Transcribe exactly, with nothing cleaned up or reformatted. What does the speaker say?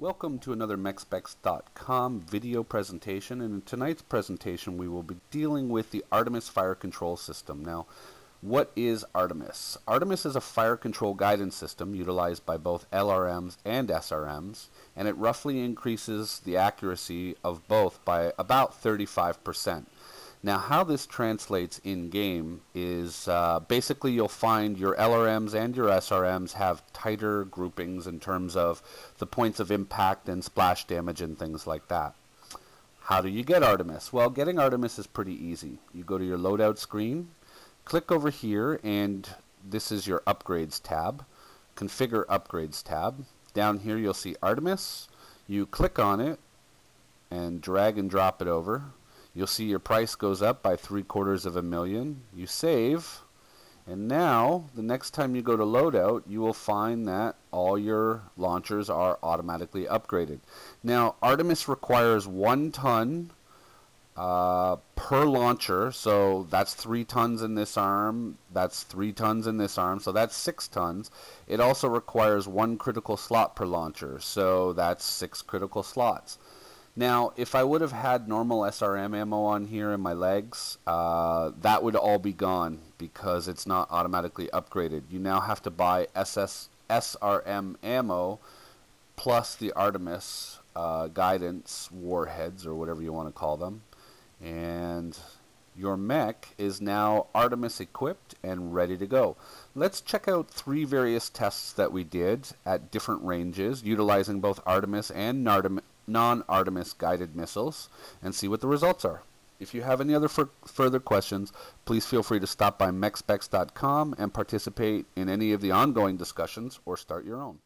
Welcome to another mech specs dot com video presentation, and in tonight's presentation we will be dealing with the Artemis Fire Control System. Now, what is Artemis? Artemis is a fire control guidance system utilized by both L R Ms and S R Ms, and it roughly increases the accuracy of both by about thirty-five percent. Now, how this translates in-game is uh, basically you'll find your L R Ms and your S R Ms have tighter groupings in terms of the points of impact and splash damage and things like that. How do you get Artemis? Well, getting Artemis is pretty easy. You go to your loadout screen, click over here, and this is your upgrades tab, configure upgrades tab. Down here you'll see Artemis. You click on it and drag and drop it over. You'll see your price goes up by three quarters of a million. You save, and now the next time you go to loadout, you will find that all your launchers are automatically upgraded. Now, Artemis requires one ton uh, per launcher, so that's three tons in this arm, that's three tons in this arm, so that's six tons. It also requires one critical slot per launcher, so that's six critical slots. Now, if I would have had normal S R M ammo on here in my legs, uh, that would all be gone because it's not automatically upgraded. You now have to buy S S S R M ammo plus the Artemis uh, guidance warheads, or whatever you want to call them. And your mech is now Artemis equipped and ready to go. Let's check out three various tests that we did at different ranges utilizing both Artemis and Nartemis. non-Artemis guided missiles, and see what the results are. If you have any other fur further questions, please feel free to stop by mech specs dot com and participate in any of the ongoing discussions or start your own.